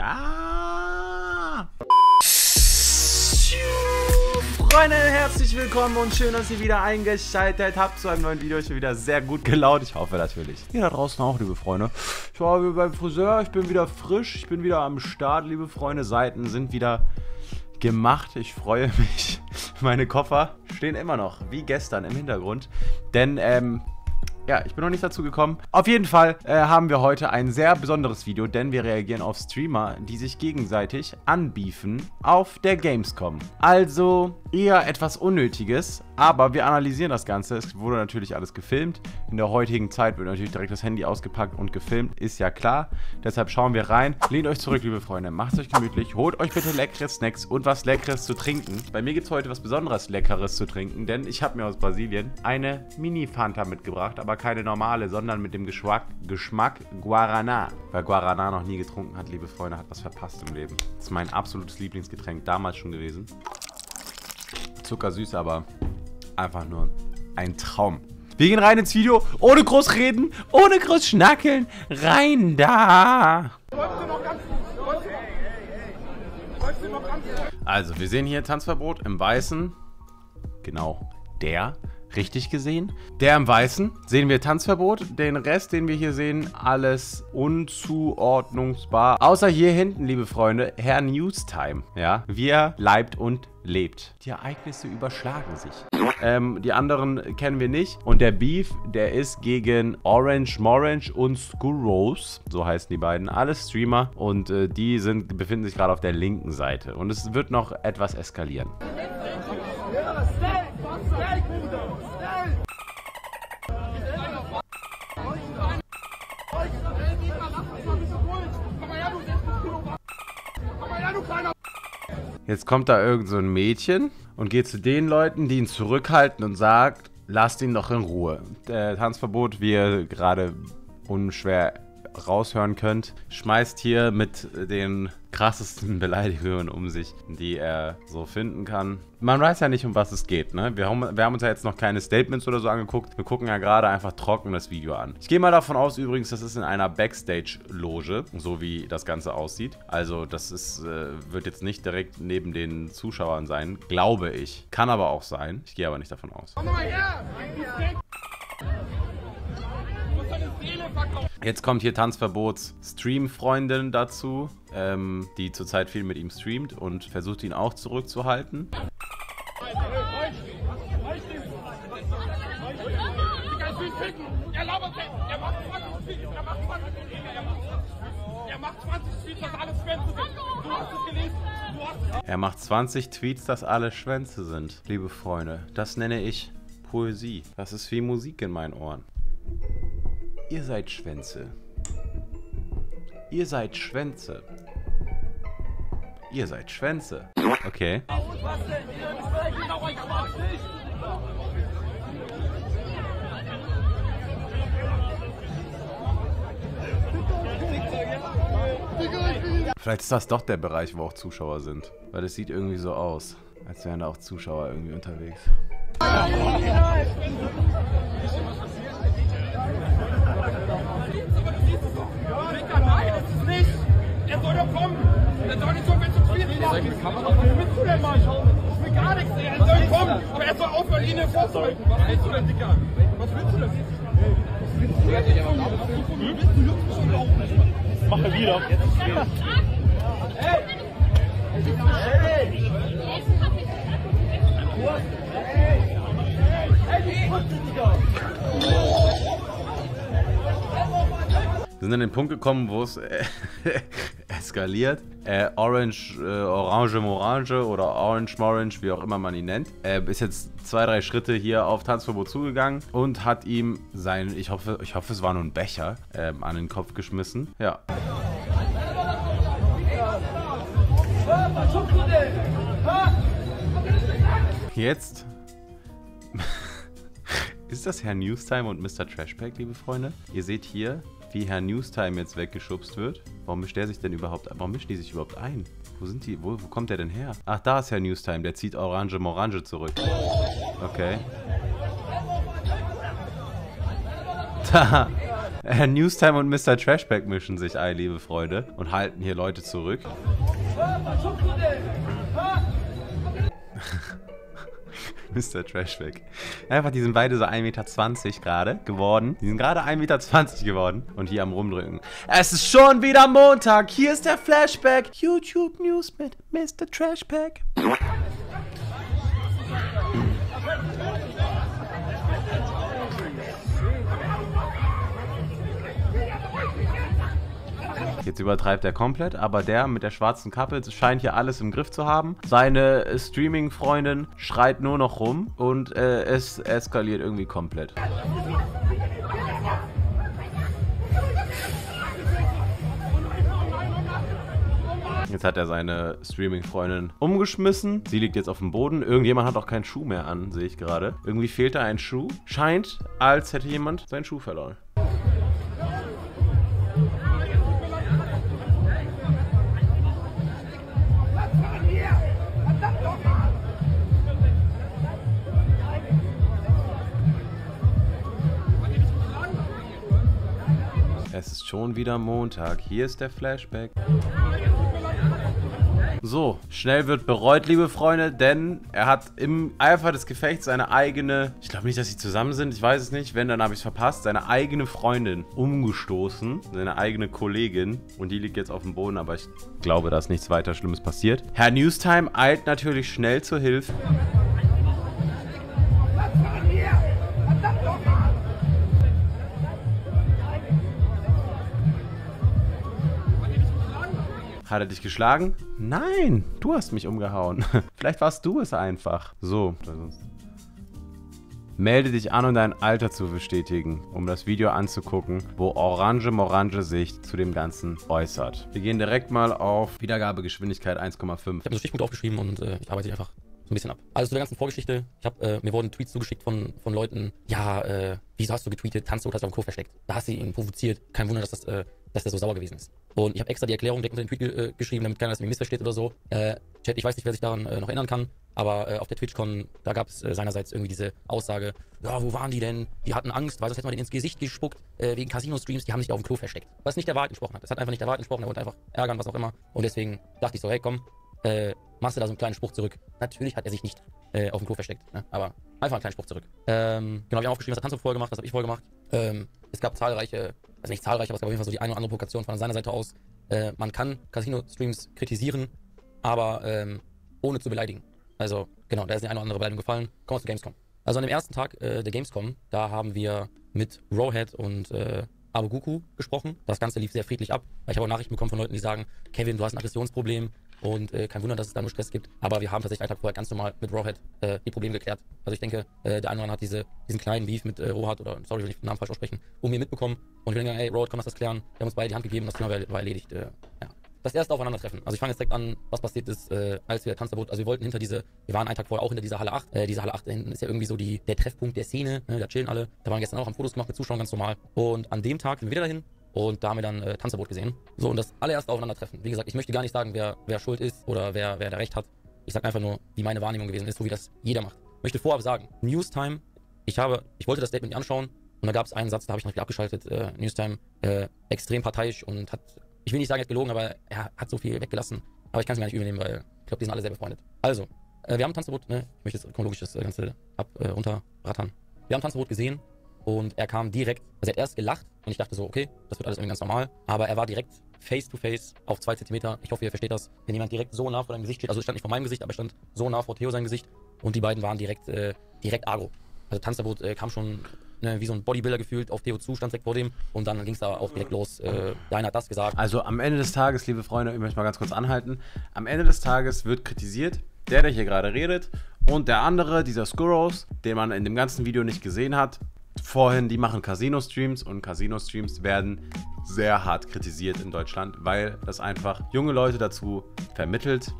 Ja! Freunde, herzlich willkommen und schön, dass ihr wieder eingeschaltet habt zu einem neuen Video. Ich bin wieder sehr gut gelaunt. Ich hoffe natürlich. Ihr da draußen auch, liebe Freunde. Ich war wieder beim Friseur. Ich bin wieder frisch. Ich bin wieder am Start, liebe Freunde. Seiten sind wieder gemacht. Ich freue mich. Meine Koffer stehen immer noch, wie gestern, im Hintergrund. Denn, ja, ich bin noch nicht dazu gekommen. Auf jeden Fall haben wir heute ein sehr besonderes Video, denn wir reagieren auf Streamer, die sich gegenseitig anbeefen auf der Gamescom. Also eher etwas Unnötiges, aber wir analysieren das Ganze. Es wurde natürlich alles gefilmt. In der heutigen Zeit wird natürlich direkt das Handy ausgepackt und gefilmt, ist ja klar. Deshalb schauen wir rein. Lehnt euch zurück, liebe Freunde. Macht euch gemütlich. Holt euch bitte leckere Snacks und was Leckeres zu trinken. Bei mir gibt es heute was Besonderes Leckeres zu trinken, denn ich habe mir aus Brasilien eine Mini-Fanta mitgebracht, aber keine normale, sondern mit dem Geschmack Guaraná. Wer Guaraná noch nie getrunken hat, liebe Freunde, hat was verpasst im Leben. Das ist mein absolutes Lieblingsgetränk, damals schon gewesen. Zuckersüß, aber einfach nur ein Traum. Wir gehen rein ins Video, ohne groß reden, ohne groß schnackeln, rein da! Also, wir sehen hier Tanzverbot im Weißen. Genau, der. Richtig gesehen. Der im Weißen sehen wir Tanzverbot. Den Rest, den wir hier sehen, alles unzuordnungsbar. Außer hier hinten, liebe Freunde, Herr Newstime. Ja, wir leibt und lebt. Die Ereignisse überschlagen sich. Die anderen kennen wir nicht. Und der Beef, der ist gegen Orange Morange und Scurrows. So heißen die beiden. Alle Streamer. Und die befinden sich gerade auf der linken Seite. Und es wird noch etwas eskalieren. Jetzt kommt da irgend so ein Mädchen und geht zu den Leuten, die ihn zurückhalten und sagt, lasst ihn doch in Ruhe. Der Tanzverbot, wie ihr gerade unschwer raushören könnt, schmeißt hier mit den krassesten Beleidigungen um sich, die er so finden kann. Man weiß ja nicht, um was es geht, ne? Wir haben uns ja jetzt noch keine Statements oder so angeguckt. Wir gucken ja gerade einfach trocken das Video an. Ich gehe mal davon aus übrigens, das ist in einer Backstage-Loge, so wie das Ganze aussieht. Also das ist, wird jetzt nicht direkt neben den Zuschauern sein, glaube ich. Kann aber auch sein. Ich gehe aber nicht davon aus. Jetzt kommt hier Tanzverbots Stream-Freundin dazu, die zurzeit viel mit ihm streamt und versucht ihn auch zurückzuhalten. Er macht 20 Tweets, dass alle Schwänze sind. Liebe Freunde, das nenne ich Poesie. Das ist wie Musik in meinen Ohren. Ihr seid Schwänze. Ihr seid Schwänze. Ihr seid Schwänze. Okay. Vielleicht ist das doch der Bereich, wo auch Zuschauer sind. Weil es sieht irgendwie so aus, als wären da auch Zuschauer irgendwie unterwegs. Wir sind an den Punkt gekommen, wo es eskaliert. Orange Morange oder Orange Morange, wie auch immer man ihn nennt, ist jetzt 2, 3 Schritte hier auf Tanzverbot zugegangen und hat ihm seinen, ich hoffe es war nur ein Becher, an den Kopf geschmissen. Ja. Jetzt ist das Herr Newstime und Mr. Trashpack, liebe Freunde. Ihr seht hier, wie Herr Newstime jetzt weggeschubst wird. Warum mischt der sich denn überhaupt, warum mischen die sich überhaupt ein? Wo sind die, wo kommt der denn her? Ach, da ist Herr Newstime, der zieht Orange Morange zurück. Okay. Da, Newstime und Mr. Trashpack mischen sich, ei liebe Freunde, und halten hier Leute zurück. Mr. Trashback. Einfach, die sind beide so 1,20 Meter gerade geworden. Die sind gerade 1,20 Meter geworden und hier am Rumdrücken. Es ist schon wieder Montag. Hier ist der Flashback. YouTube News mit Mr. Trashback. Jetzt übertreibt er komplett, aber der mit der schwarzen Kappe scheint hier alles im Griff zu haben. Seine Streaming-Freundin schreit nur noch rum und es eskaliert irgendwie komplett. Jetzt hat er seine Streaming-Freundin umgeschmissen. Sie liegt jetzt auf dem Boden. Irgendjemand hat auch keinen Schuh mehr an, sehe ich gerade. Irgendwie fehlt da ein Schuh. Scheint, als hätte jemand seinen Schuh verloren. Es ist schon wieder Montag. Hier ist der Flashback. So, schnell wird bereut, liebe Freunde, denn er hat im Eifer des Gefechts seine eigene, ich glaube nicht, dass sie zusammen sind, ich weiß es nicht, wenn, dann habe ich es verpasst, seine eigene Freundin umgestoßen, seine eigene Kollegin, und die liegt jetzt auf dem Boden, aber ich glaube, da ist nichts weiter Schlimmes passiert. Herr Newstime eilt natürlich schnell zur Hilfe. Hat er dich geschlagen? Nein, du hast mich umgehauen. Vielleicht warst du es einfach. So. Melde dich an, um dein Alter zu bestätigen, um das Video anzugucken, wo Orange Morange sich zu dem Ganzen äußert. Wir gehen direkt mal auf Wiedergabegeschwindigkeit 1,5. Ich habe mir so Stichpunkte aufgeschrieben und ich arbeite einfach so ein bisschen ab. Also zu der ganzen Vorgeschichte. Mir wurden Tweets zugeschickt von Leuten. Ja, wieso hast du getweetet? Tanze oder hast du auf dem Klo versteckt? Da hast du ihn provoziert. Kein Wunder, dass das... dass der so sauer gewesen ist. Und ich habe extra die Erklärung direkt unter den Tweet geschrieben, damit keiner das irgendwie missversteht oder so. Chat, ich weiß nicht, wer sich daran noch erinnern kann, aber auf der TwitchCon, da gab es seinerseits irgendwie diese Aussage, ja, wo waren die denn? Die hatten Angst, weil sonst hätte man denen ins Gesicht gespuckt, wegen Casino-Streams, die haben sich auf dem Klo versteckt. Was nicht der Wahrheit entsprochen hat. Das hat einfach nicht der Wahrheit entsprochen, er wollte einfach ärgern, was auch immer. Und deswegen dachte ich so, hey, komm, machst du da so einen kleinen Spruch zurück. Natürlich hat er sich nicht auf dem Klo versteckt, ne? Aber einfach einen kleinen Spruch zurück. Genau, wir haben aufgeschrieben, was hat Hans vorher gemacht, was habe ich vorher gemacht. Es gab zahlreiche, also nicht zahlreiche, aber es gab auf jeden Fall so die eine oder andere Provokation von seiner Seite aus. Man kann Casino-Streams kritisieren, aber ohne zu beleidigen. Also genau, da ist die eine oder andere Beleidigung gefallen. Kommen wir zu Gamescom. Also an dem ersten Tag der Gamescom, da haben wir mit Rohat und Aboguku gesprochen. Das Ganze lief sehr friedlich ab. Ich habe auch Nachrichten bekommen von Leuten, die sagen, Kevin, du hast ein Aggressionsproblem. Und kein Wunder, dass es da nur Stress gibt. Aber wir haben tatsächlich einen Tag vorher ganz normal mit Rohat die Probleme geklärt. Also ich denke, der andere hat diesen kleinen Beef mit Rohat, oder sorry, wenn ich den Namen falsch aussprechen, um mir mitbekommen. Und ich bin gegangen, hey Rohat, komm, lass das klären. Wir haben uns beide die Hand gegeben, das Thema war erledigt. Ja. Das erste Aufeinandertreffen. Also ich fange jetzt direkt an, was passiert ist, als wir Tanzverbot, also wir waren einen Tag vorher auch hinter dieser Halle 8. Diese Halle 8 hinten ist ja irgendwie so der Treffpunkt der Szene, ne? Da chillen alle. Da waren gestern auch am Fotos gemacht mit Zuschauern, ganz normal. Und an dem Tag sind wir wieder dahin. Und da haben wir dann Tanzverbot gesehen. So, und das allererste Aufeinandertreffen. Wie gesagt, ich möchte gar nicht sagen, wer schuld ist oder wer da recht hat. Ich sage einfach nur, wie meine Wahrnehmung gewesen ist, so wie das jeder macht. Ich möchte vorab sagen, Newstime, ich wollte das Statement nicht anschauen. Und da gab es einen Satz, da habe ich noch wieder abgeschaltet. Newstime, extrem parteiisch und hat, ich will nicht sagen, er hat gelogen, aber er hat so viel weggelassen. Aber ich kann es mir gar nicht übernehmen, weil ich glaube, die sind alle sehr befreundet. Also, wir haben Tanzverbot, ne? Ich möchte jetzt chronologisch das Ganze runterrattern. Wir haben Tanzverbot gesehen. Und er kam direkt, also er hat erst gelacht und ich dachte so, okay, das wird alles irgendwie ganz normal. Aber er war direkt face-to-face auf 2 Zentimeter. Ich hoffe, ihr versteht das. Wenn jemand direkt so nah vor deinem Gesicht steht, also stand nicht vor meinem Gesicht, aber stand so nah vor Theo sein Gesicht. Und die beiden waren direkt aggro. Also Tanzverbot kam schon wie so ein Bodybuilder gefühlt auf Theo zu, stand direkt vor dem. Und dann ging es da auch direkt los. Der eine hat das gesagt. Also am Ende des Tages, liebe Freunde, ich möchte mal ganz kurz anhalten. Am Ende des Tages wird kritisiert, der hier gerade redet. Und der andere, dieser Scurrows, den man in dem ganzen Video nicht gesehen hat. Vorhin, die machen Casino-Streams und Casino-Streams werden sehr hart kritisiert in Deutschland, weil das einfach junge Leute dazu vermittelt,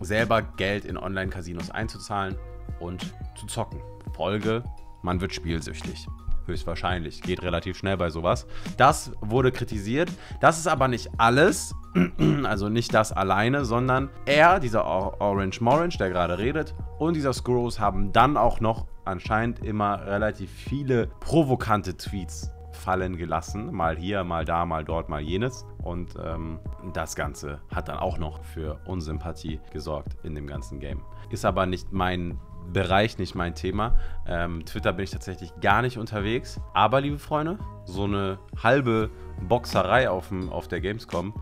selber Geld in Online-Casinos einzuzahlen und zu zocken. Folge, man wird spielsüchtig. Höchstwahrscheinlich. Geht relativ schnell bei sowas. Das wurde kritisiert. Das ist aber nicht alles. Also nicht das alleine, sondern er, dieser Orange Morange, der gerade redet, und dieser Scurrows haben dann auch noch anscheinend immer relativ viele provokante Tweets fallen gelassen. Mal hier, mal da, mal dort, mal jenes. Und das Ganze hat dann auch noch für Unsympathie gesorgt in dem ganzen Game. Ist aber nicht mein Bereich, nicht mein Thema. Twitter bin ich tatsächlich gar nicht unterwegs. Aber, liebe Freunde, so eine halbe Boxerei auf der Gamescom,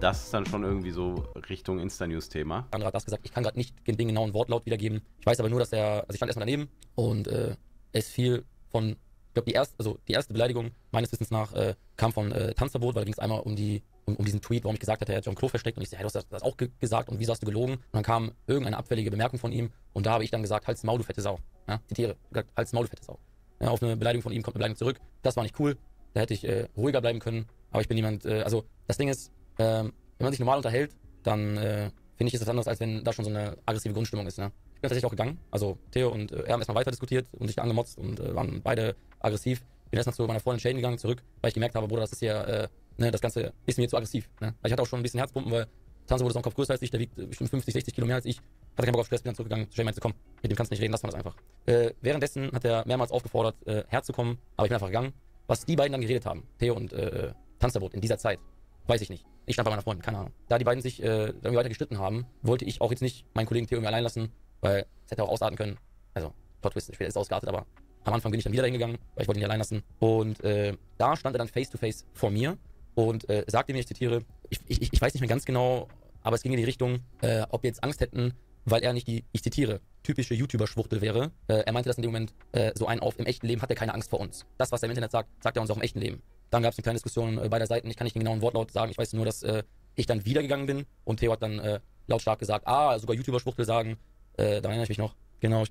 das ist dann schon irgendwie so Richtung Insta-News-Thema. Andere hat das gesagt, ich kann gerade nicht den genauen Wortlaut wiedergeben. Ich weiß aber nur, dass er, also ich stand erstmal daneben und es fiel von, ich glaube, die erste Beleidigung meines Wissens nach kam von Tanzverbot, weil da ging es einmal um die um diesen Tweet, warum ich gesagt hatte, er hat John Klo versteckt, und ich so, hey, du hast das auch gesagt und wieso hast du gelogen? Und dann kam irgendeine abfällige Bemerkung von ihm und da habe ich dann gesagt, halt's Maul, du fette Sau. Ja, zitiere, halt's Maul, du fette Sau. Ja, auf eine Beleidigung von ihm kommt eine Beleidigung zurück. Das war nicht cool, da hätte ich ruhiger bleiben können, aber ich bin niemand, also das Ding ist, wenn man sich normal unterhält, dann finde ich, ist das anders, als wenn da schon so eine aggressive Grundstimmung ist, ne? Ich bin tatsächlich auch gegangen, also Theo und er haben erstmal weiter diskutiert und sich angemotzt und waren beide aggressiv. Ich bin erstmal zu meiner Freundin Shane gegangen, zurück, weil ich gemerkt habe, Bruder, das ist hier, ne, das Ganze ist mir zu aggressiv. Ne? Ich hatte auch schon ein bisschen Herzpumpen, weil Tanzverbot ist auch ein Kopf größer als ich, der wiegt bestimmt 50, 60 Kilo mehr als ich. Hatte keinen Bock auf Stress, bin dann zurückgegangen. Shane meinte, komm, mit dem kannst du nicht reden, lass mal das einfach. Währenddessen hat er mehrmals aufgefordert, herzukommen, aber ich bin einfach gegangen. Was die beiden dann geredet haben, Theo und Tanzverbot in dieser Zeit, weiß ich nicht. Ich stand bei meiner Freundin, keine Ahnung. Da die beiden sich irgendwie weiter gestritten haben, wollte ich auch jetzt nicht meinen Kollegen Theo irgendwie allein lassen, weil es hätte auch ausarten können. Also, Plot Twist, später ist es ausgeartet, aber am Anfang bin ich dann wieder hingegangen, weil ich wollte ihn nicht allein lassen. Und da stand er dann face to face vor mir. Und sagte mir, ich zitiere, ich weiß nicht mehr ganz genau, aber es ging in die Richtung, ob wir jetzt Angst hätten, weil er nicht die, ich zitiere, typische YouTuber-Schwuchtel wäre. Er meinte das in dem Moment so einen auf, im echten Leben hat er keine Angst vor uns. Das, was er im Internet sagt, sagt er uns auch im echten Leben. Dann gab es eine kleine Diskussion beider Seiten, ich kann nicht den genauen Wortlaut sagen, ich weiß nur, dass ich dann wiedergegangen bin und Theo hat dann lautstark gesagt, ah, sogar YouTuber-Schwuchtel sagen, da erinnere ich mich noch. Genau, ich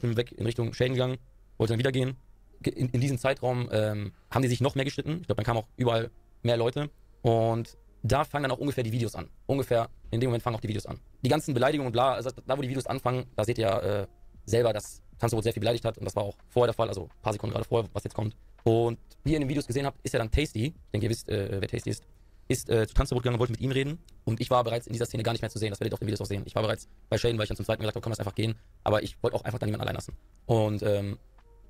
bin weg in Richtung Shane gegangen, wollte dann wieder gehen. In diesem Zeitraum haben die sich noch mehr gestritten, ich glaube, dann kam auch überall mehr Leute und da fangen dann auch ungefähr die Videos an. Ungefähr in dem Moment fangen auch die Videos an. Die ganzen Beleidigungen und bla, also da wo die Videos anfangen, da seht ihr ja selber, dass Tanzverbot sehr viel beleidigt hat und das war auch vorher der Fall, also ein paar Sekunden gerade vorher, was jetzt kommt. Und wie ihr in den Videos gesehen habt, ist ja dann Tasty, ich denke ihr wisst, wer Tasty ist zu Tanzverbot gegangen und wollte mit ihm reden und ich war bereits in dieser Szene gar nicht mehr zu sehen, das werdet ihr auch in den Videos auch sehen. Ich war bereits bei Shane, weil ich dann zum zweiten Mal gesagt habe, komm, lass einfach gehen, aber ich wollte auch einfach dann niemanden allein lassen. Und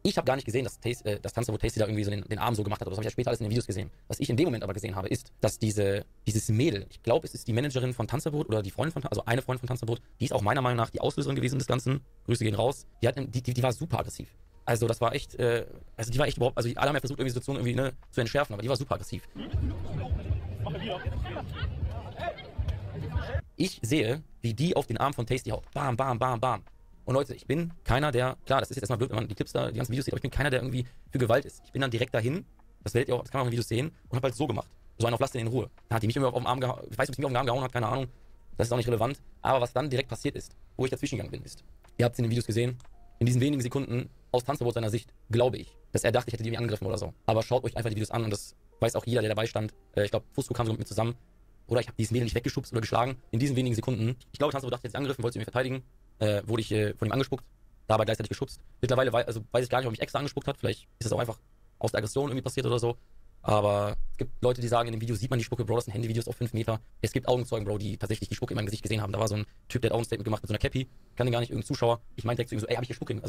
ich habe gar nicht gesehen, dass Tanzverbot Tasty da irgendwie so den Arm so gemacht hat. Aber das habe ich ja später alles in den Videos gesehen. Was ich in dem Moment aber gesehen habe, ist, dass dieses Mädel, ich glaube, es ist die Managerin von Tanzverbot oder die Freundin von, also eine Freundin von Tanzverbot, die ist auch meiner Meinung nach die Auslöserin gewesen des Ganzen. Grüße gehen raus. Die war super aggressiv. Also das war echt, also die war echt überhaupt, also alle haben ja versucht, irgendwie die Situation irgendwie ne, zu entschärfen, aber die war super aggressiv. Ich sehe, wie die auf den Arm von Tasty haut. Bam, bam, bam, bam. Und Leute, ich bin keiner, der, klar, das ist jetzt erstmal blöd, wenn man die Clips da, die ganzen Videos sieht, aber ich bin keiner, der irgendwie für Gewalt ist. Ich bin dann direkt dahin, das werdet ihr auch, das kann man auch in den Videos sehen, und hab halt so gemacht. So einen auf Lass den in Ruhe. Da hat die mich irgendwie auf den Arm gehauen, ich weiß nicht, ob sie mich auf den Arm gehauen hat, keine Ahnung. Das ist auch nicht relevant. Aber was dann direkt passiert ist, wo ich dazwischen gegangen bin, ist, ihr habt es in den Videos gesehen, in diesen wenigen Sekunden, aus Tanzverbot seiner Sicht, glaube ich, dass er dachte, ich hätte die angegriffen oder so. Aber schaut euch einfach die Videos an und das weiß auch jeder, der dabei stand. Ich glaube, Fusco kam so mit mir zusammen. Oder ich habe dieses Mädel nicht weggeschubst oder geschlagen. In diesen wenigen Sekunden. Ich glaube, Tanzverbot dachte, ich hätte sie angegriffen, wollte sie mich verteidigen. Wurde ich von ihm angespuckt, dabei gleichzeitig geschubst. Mittlerweile weiß ich gar nicht, ob mich extra angespuckt hat. Vielleicht ist das auch einfach aus der Aggression irgendwie passiert oder so. Aber es gibt Leute, die sagen, in dem Video sieht man die Spucke, Bro, das sind Handyvideos auf 5 Meter. Es gibt Augenzeugen, Bro, die tatsächlich die Spucke in meinem Gesicht gesehen haben. Da war so ein Typ, der hat Augenstatement gemacht mit so einer Cappy. Kann den gar nicht, irgendein Zuschauer. Ich meinte direkt zu ihm so, ey, hab ich hier Spucke im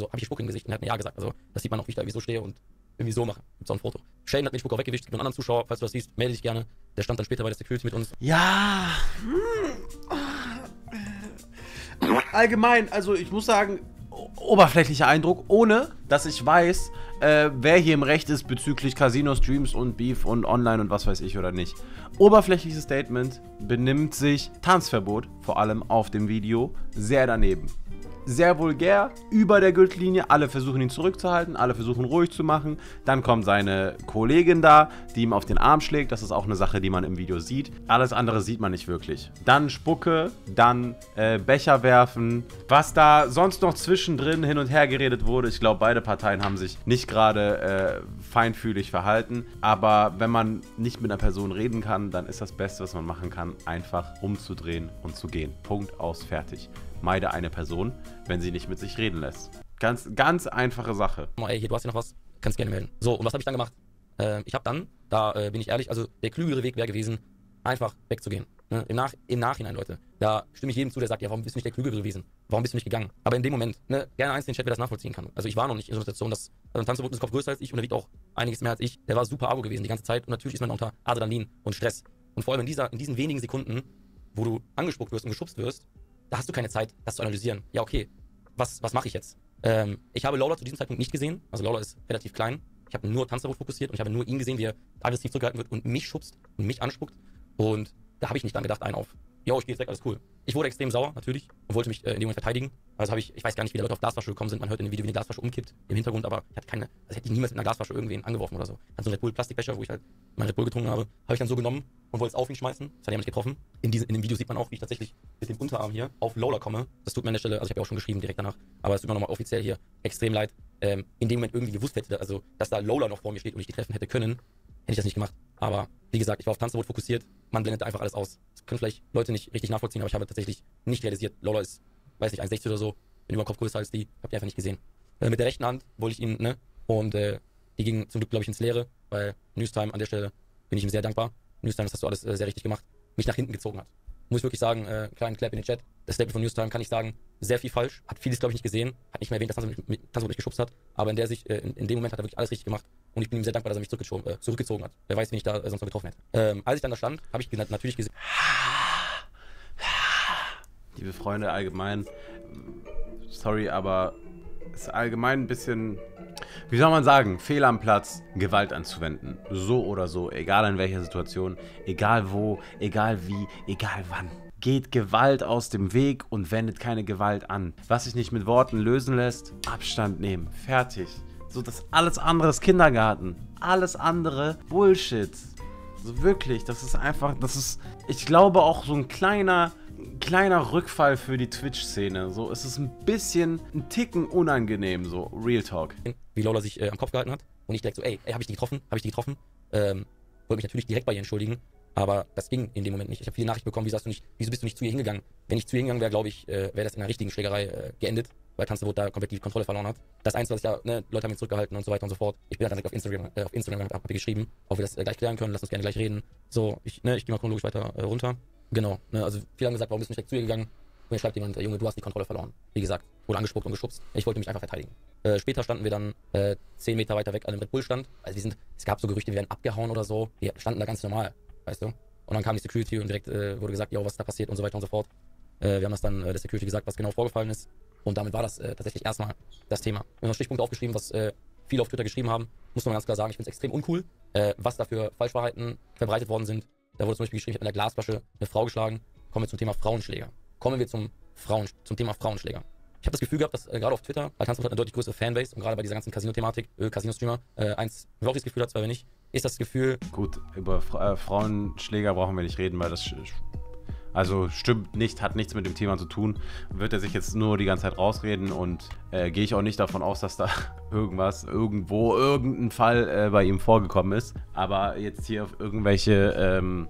Gesicht? Und er hat mir ja gesagt. Also das sieht man auch, wie ich da irgendwie so stehe und irgendwie so mache. Gibt so ein Foto. Shane hat den Spucke auch weggewischt. Gibt einen anderen Zuschauer, falls du das siehst, melde dich gerne. Der stand dann später bei der Security mit uns. Ja! Allgemein, also ich muss sagen, oberflächlicher Eindruck, ohne dass ich weiß, wer hier im Recht ist bezüglich Casino-Streams und Beef und Online und was weiß ich oder nicht. Oberflächliches Statement, benimmt sich Tanzverbot, vor allem auf dem Video, sehr daneben. Sehr vulgär, über der Gürtellinie, alle versuchen ihn zurückzuhalten, alle versuchen ruhig zu machen. Dann kommt seine Kollegin da, die ihm auf den Arm schlägt, das ist auch eine Sache, die man im Video sieht. Alles andere sieht man nicht wirklich. Dann Spucke, dann Becher werfen. Was da sonst noch zwischendrin hin und her geredet wurde, ich glaube, beide Parteien haben sich nicht gerade feinfühlig verhalten. Aber wenn man nicht mit einer Person reden kann, dann ist das Beste, was man machen kann, einfach umzudrehen und zu gehen. Punkt, aus, fertig. Meide eine Person, wenn sie nicht mit sich reden lässt. Ganz, ganz einfache Sache. Oh, ey, hier, du hast hier noch was, kannst gerne melden. So, und was habe ich dann gemacht? Ich habe dann, da bin ich ehrlich, also der klügere Weg wäre gewesen, einfach wegzugehen. Ne? Im Nachhinein, Leute. Da stimme ich jedem zu, der sagt, ja, warum bist du nicht der Klügere gewesen? Warum bist du nicht gegangen? Aber in dem Moment, ne, gerne eins in den Chat, wer das nachvollziehen kann. Also ich war noch nicht in so einer Situation, dass also Tanzverbot ist Kopf größer als ich und er wiegt auch einiges mehr als ich. Der war super abo gewesen die ganze Zeit und natürlich ist man unter Adrenalin und Stress. Und vor allem in diesen wenigen Sekunden, wo du angespuckt wirst und geschubst wirst, da hast du keine Zeit, das zu analysieren. Ja, okay, was mache ich jetzt? Ich habe Lola zu diesem Zeitpunkt nicht gesehen. Also Lola ist relativ klein. Ich habe nur Tanzverbot fokussiert und ich habe nur ihn gesehen, wie er aggressiv zurückgehalten wird und mich schubst und mich anspuckt. Und da habe ich nicht dran gedacht, einen auf. Jo, ich gehe jetzt weg, alles cool. Ich wurde extrem sauer, natürlich, und wollte mich in dem Moment verteidigen. Also habe ich weiß gar nicht, wie die Leute auf Glasflasche gekommen sind. Man hört in dem Video, wie die Glasflasche umkippt im Hintergrund, aber ich hatte keine, also hätte ich niemals mit einer Glasflasche irgendwen angeworfen oder so. Hat so einen Red Bull Plastikbecher, wo ich halt meinen Red Bull getrunken habe, habe ich dann so genommen und wollte es auf ihn schmeißen. Das hat jemand getroffen. In dem Video sieht man auch, wie ich tatsächlich mit dem Unterarm hier auf Lola komme. Das tut mir an der Stelle, also ich habe ja auch schon geschrieben direkt danach, aber es tut mir nochmal offiziell hier extrem leid. In dem Moment irgendwie gewusst hätte, also dass da Lola noch vor mir steht und ich die treffen hätte können, hätte ich das nicht gemacht. Aber wie gesagt, ich war auf Tanzverbot fokussiert. Man blendet einfach alles aus. Das können vielleicht Leute nicht richtig nachvollziehen, aber ich habe tatsächlich nicht realisiert. Lola ist, weiß nicht, 1,60 oder so. Bin über Kopf größer als die. Hab die einfach nicht gesehen. Mit der rechten Hand wollte ich ihn, ne? Und die ging zum Glück, glaube ich, ins Leere. Weil Newstime an der Stelle bin ich ihm sehr dankbar. Newstime, das hast du alles sehr richtig gemacht. Mich nach hinten gezogen hat. Muss ich wirklich sagen, kleinen Clap in den Chat. Das Statement von Newstime kann ich sagen, sehr viel falsch. Hat vieles, glaube ich, nicht gesehen. Hat nicht mehr erwähnt, dass Tanzverbot mich geschubst hat. Aber in dem Moment hat er wirklich alles richtig gemacht. Und ich bin ihm sehr dankbar, dass er mich zurückgezogen hat. Wer weiß, wen ich da sonst noch getroffen hätte. Als ich dann da stand, habe ich natürlich gesehen... Liebe Freunde, allgemein... Sorry, aber... Ist allgemein ein bisschen... Wie soll man sagen? Fehl am Platz, Gewalt anzuwenden. So oder so, egal in welcher Situation, egal wo, egal wie, egal wann. Geht Gewalt aus dem Weg und wendet keine Gewalt an. Was sich nicht mit Worten lösen lässt, Abstand nehmen. Fertig. So, das alles andere ist Kindergarten. Alles andere Bullshit. So wirklich, das ist einfach, das ist, ich glaube auch so ein kleiner Rückfall für die Twitch-Szene. So, es ist ein bisschen, ein Ticken unangenehm, so, Real Talk. Wie Lola sich am Kopf gehalten hat und ich direkt so, ey, hab ich die getroffen? Wollte mich natürlich direkt bei ihr entschuldigen, aber das ging in dem Moment nicht. Ich habe viele Nachrichten bekommen, wieso bist du nicht zu ihr hingegangen? Wenn ich zu ihr hingegangen wäre, glaube ich, wäre das in einer richtigen Schlägerei geendet. Weil Tanzverbot da komplett die Kontrolle verloren hat. Das Einzige, was ich da, ne, Leute haben mich zurückgehalten und so weiter und so fort. Ich bin dann direkt auf Instagram geschrieben, ob wir das gleich klären können, lass uns gerne gleich reden. So, ich gehe mal chronologisch weiter runter. Genau, ne, also viele haben gesagt, warum bist du nicht direkt zu ihr gegangen? Und mir schreibt jemand, Junge, du hast die Kontrolle verloren. Wie gesagt, wurde angespuckt und geschubst. Ich wollte mich einfach verteidigen. Später standen wir dann 10 Meter weiter weg an dem Red Bull Stand. Also es gab so Gerüchte, wir werden abgehauen oder so. Wir standen da ganz normal, weißt du. Und dann kam die Security und direkt wurde gesagt, ja, was ist da passiert und so weiter und so fort. Wir haben das dann der Security gesagt, was genau vorgefallen ist. Und damit war das tatsächlich erstmal das Thema. Wir haben noch Stichpunkte aufgeschrieben, was viele auf Twitter geschrieben haben. Muss man ganz klar sagen, ich finde es extrem uncool, was da für Falschwahrheiten verbreitet worden sind. Da wurde zum Beispiel geschrieben, ich habe in der Glasflasche eine Frau geschlagen. Kommen wir zum Thema Frauenschläger. Kommen wir zum Thema Frauenschläger. Ich habe das Gefühl gehabt, dass gerade auf Twitter, weil Tanzverbot hat eine deutlich größere Fanbase und gerade bei dieser ganzen Casino-Thematik, Casino-Streamer, eins, wer auch das Gefühl hat, zwei, wenn nicht, ist das Gefühl... Gut, über Frauenschläger brauchen wir nicht reden, weil das... Also stimmt nicht, hat nichts mit dem Thema zu tun. Wird er sich jetzt nur die ganze Zeit rausreden und gehe ich auch nicht davon aus, dass da irgendwas, irgendwo, irgendein Fall bei ihm vorgekommen ist. Aber jetzt hier auf irgendwelche,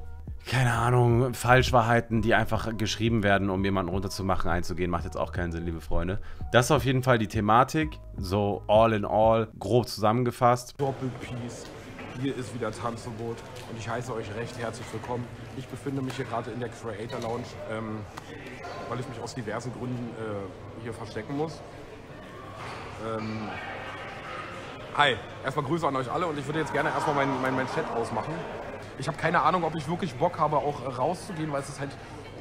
keine Ahnung, Falschwahrheiten, die einfach geschrieben werden, um jemanden runterzumachen, einzugehen, macht jetzt auch keinen Sinn, liebe Freunde. Das ist auf jeden Fall die Thematik, so all in all, grob zusammengefasst. Doppelpeace. Hier ist wieder Tanzverbot und ich heiße euch recht herzlich willkommen. Ich befinde mich hier gerade in der Creator Lounge, weil ich mich aus diversen Gründen hier verstecken muss. Hi, erstmal Grüße an euch alle und ich würde jetzt gerne erstmal mein Chat ausmachen. Ich habe keine Ahnung, ob ich wirklich Bock habe, auch rauszugehen, weil es ist halt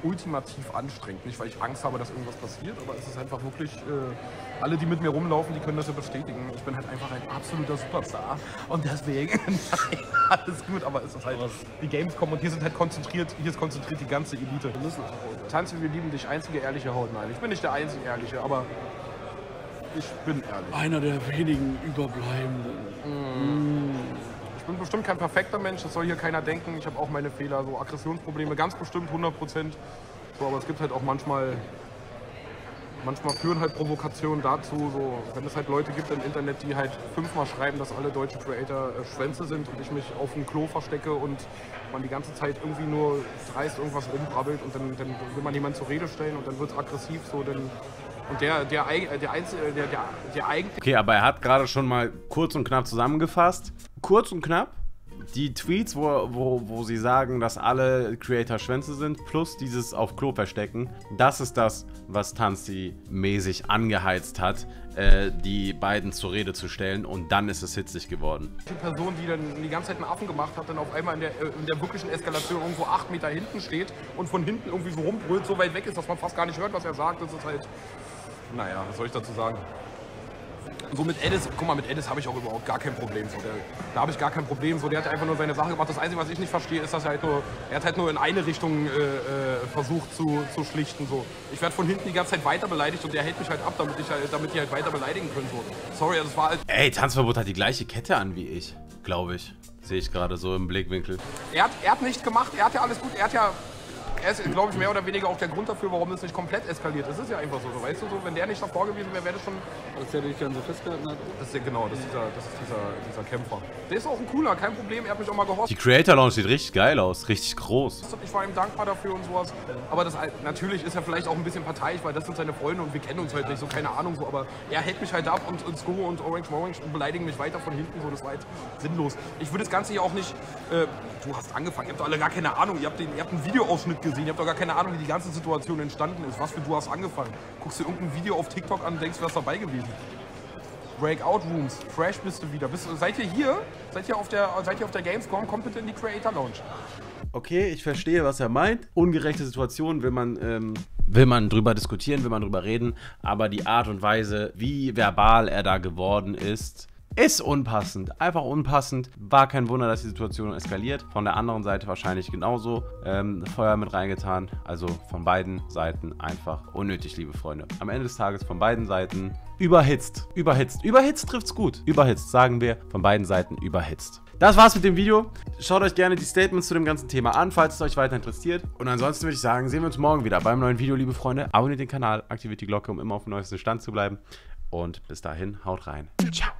ultimativ anstrengend. Nicht, weil ich Angst habe, dass irgendwas passiert, aber es ist einfach wirklich... alle, die mit mir rumlaufen, die können das ja bestätigen. Ich bin halt einfach ein absoluter Superstar. Und deswegen, nein, alles gut, aber es ist halt die Gamescom und hier sind halt konzentriert, hier ist konzentriert die ganze Elite. Tanz, wir lieben dich, einzige ehrliche Haut. Nein, ich bin nicht der einzige ehrliche, aber ich bin ehrlich. Einer der wenigen Überbleibenden. Mm. Ich bin bestimmt kein perfekter Mensch, das soll hier keiner denken. Ich habe auch meine Fehler, so Aggressionsprobleme, ganz bestimmt 100%. So, aber es gibt halt auch manchmal führen halt Provokationen dazu, so, wenn es halt Leute gibt im Internet, die halt 5-mal schreiben, dass alle deutsche Creator Schwänze sind und ich mich auf dem Klo verstecke und man die ganze Zeit irgendwie nur dreist irgendwas rumbrabbelt und dann will man jemanden zur Rede stellen und dann wird es aggressiv, so, dann... Und der eigentliche... Okay, aber er hat gerade schon mal kurz und knapp zusammengefasst. Kurz und knapp, die Tweets, wo sie sagen, dass alle Creator Schwänze sind, plus dieses auf Klo verstecken, das ist das, was Tanzi mäßig angeheizt hat, die beiden zur Rede zu stellen, und dann ist es hitzig geworden. Die Person, die dann die ganze Zeit einen Affen gemacht hat, dann auf einmal in der wirklichen Eskalation irgendwo 8 Meter hinten steht und von hinten irgendwie so rumbrüllt, so weit weg ist, dass man fast gar nicht hört, was er sagt. Das ist halt, naja, was soll ich dazu sagen? So mit Edis, guck mal, mit Edis habe ich auch überhaupt gar kein Problem. So, da habe ich gar kein Problem. So, der hat einfach nur seine Sache gemacht. Das Einzige, was ich nicht verstehe, ist, dass er halt nur in eine Richtung versucht zu schlichten. So. Ich werde von hinten die ganze Zeit weiter beleidigt und der hält mich halt ab, damit die halt weiter beleidigen können. So. Sorry, das war halt... Ey, Tanzverbot hat die gleiche Kette an wie ich, glaube ich. Sehe ich gerade so im Blickwinkel. Er hat nichts gemacht, er hat ja alles gut, er hat ja... Er ist, glaube ich, mehr oder weniger auch der Grund dafür, warum es nicht komplett eskaliert. Es ist ja einfach so, weißt du, so, wenn der nicht davor gewesen wäre, wäre das schon... Dass der dich dann so festgehalten hat? Das ist ja, genau, das ist dieser Kämpfer. Der ist auch ein cooler, kein Problem, er hat mich auch mal gehostet. Die Creator Lounge sieht richtig geil aus, richtig groß. Ich war ihm dankbar dafür und sowas. Aber das, natürlich ist er vielleicht auch ein bisschen parteiisch, weil das sind seine Freunde und wir kennen uns halt nicht, so keine Ahnung, so. Aber er hält mich halt ab und Scurrows und Orange Morange beleidigen mich weiter von hinten, so, das war halt sinnlos. Ich würde das Ganze hier auch nicht... du hast angefangen, ihr habt alle gar keine Ahnung, ihr habt einen Videoausschnitt gesehen. Ich habe doch gar keine Ahnung, wie die ganze Situation entstanden ist. Was für du hast angefangen. Guckst dir irgendein Video auf TikTok an und denkst, du wärst dabei gewesen. Breakout Rooms, fresh bist du wieder. Seid ihr hier? Seid ihr auf der Gamescom? Kommt bitte in die Creator Lounge. Okay, ich verstehe, was er meint. Ungerechte Situationen will man drüber diskutieren, will man drüber reden. Aber die Art und Weise, wie verbal er da geworden ist, ist unpassend, einfach unpassend. War kein Wunder, dass die Situation eskaliert. Von der anderen Seite wahrscheinlich genauso Feuer mit reingetan. Also von beiden Seiten einfach unnötig, liebe Freunde. Am Ende des Tages von beiden Seiten überhitzt. Überhitzt trifft's gut. Überhitzt, sagen wir. Von beiden Seiten überhitzt. Das war's mit dem Video. Schaut euch gerne die Statements zu dem ganzen Thema an, falls es euch weiter interessiert. Und ansonsten würde ich sagen, sehen wir uns morgen wieder beim neuen Video, liebe Freunde. Abonniert den Kanal, aktiviert die Glocke, um immer auf dem neuesten Stand zu bleiben. Und bis dahin, haut rein. Ciao.